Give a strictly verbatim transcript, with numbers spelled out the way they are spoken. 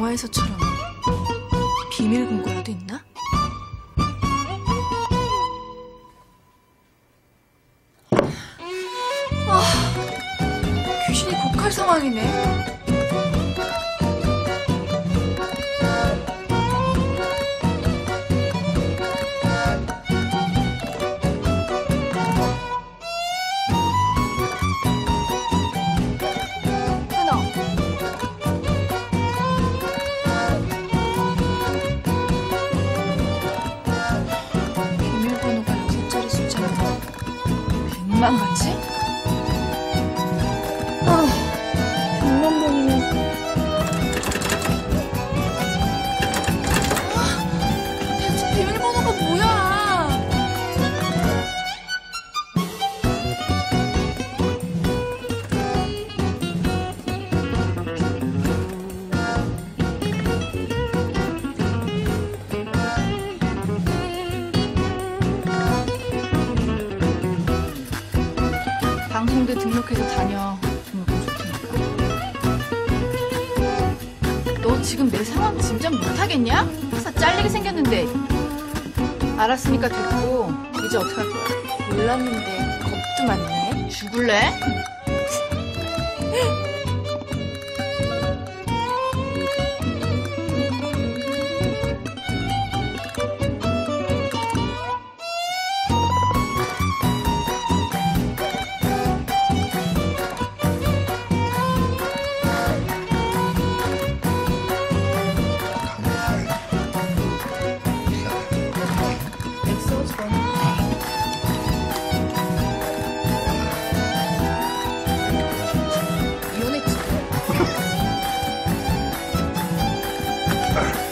영화에서처럼 비밀 금고라도 있나? 아, 귀신이 곡할 상황이네. 백만 번지? 아, 백만 번이면. 아, 대체 비밀번호가 뭐야? 방송대 등록해서 다녀. 정말 좋으니까. 너 지금 내 상황 짐작 못하겠냐? 회사 잘리게 생겼는데. 알았으니까 됐고 이제 어떡할 거야? 몰랐는데 겁도 많네. 죽을래? All right.